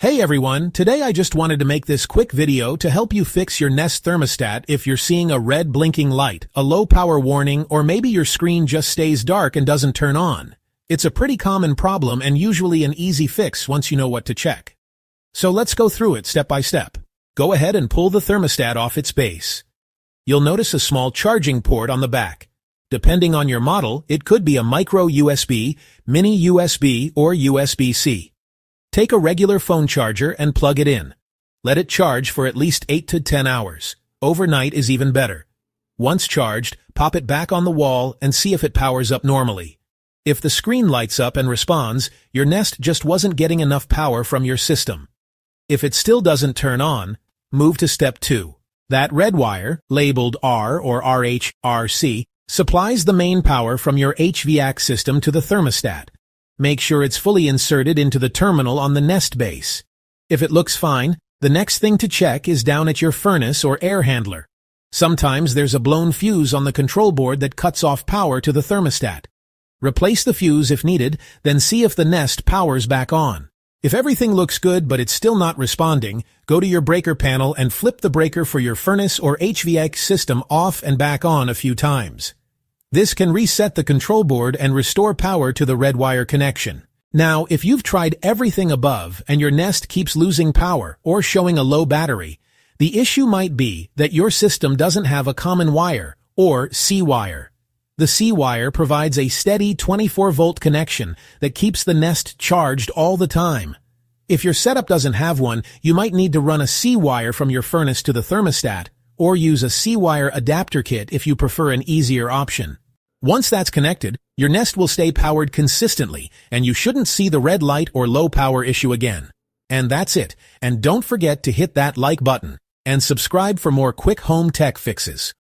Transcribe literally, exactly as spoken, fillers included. Hey everyone, today I just wanted to make this quick video to help you fix your Nest thermostat if you're seeing a red blinking light, a low power warning, or maybe your screen just stays dark and doesn't turn on. It's a pretty common problem and usually an easy fix once you know what to check. So let's go through it step by step. Go ahead and pull the thermostat off its base. You'll notice a small charging port on the back. Depending on your model, it could be a micro U S B, mini U S B, or U S B C. Take a regular phone charger and plug it in. Let it charge for at least eight to ten hours. Overnight is even better. Once charged, pop it back on the wall and see if it powers up normally. If the screen lights up and responds, your Nest just wasn't getting enough power from your system. If it still doesn't turn on, move to step two. That red wire, labeled R or R H, R C, supplies the main power from your H V A C system to the thermostat. Make sure it's fully inserted into the terminal on the Nest base. If it looks fine, the next thing to check is down at your furnace or air handler. Sometimes there's a blown fuse on the control board that cuts off power to the thermostat. Replace the fuse if needed, then see if the Nest powers back on. If everything looks good but it's still not responding, go to your breaker panel and flip the breaker for your furnace or H V A C system off and back on a few times. This can reset the control board and restore power to the red wire connection. Now, if you've tried everything above and your Nest keeps losing power or showing a low battery, the issue might be that your system doesn't have a common wire, or C wire. The C wire provides a steady twenty-four volt connection that keeps the Nest charged all the time. If your setup doesn't have one, you might need to run a C wire from your furnace to the thermostat, or use a C wire adapter kit if you prefer an easier option. Once that's connected, your Nest will stay powered consistently, and you shouldn't see the red light or low power issue again. And that's it. And don't forget to hit that like button, and subscribe for more quick home tech fixes.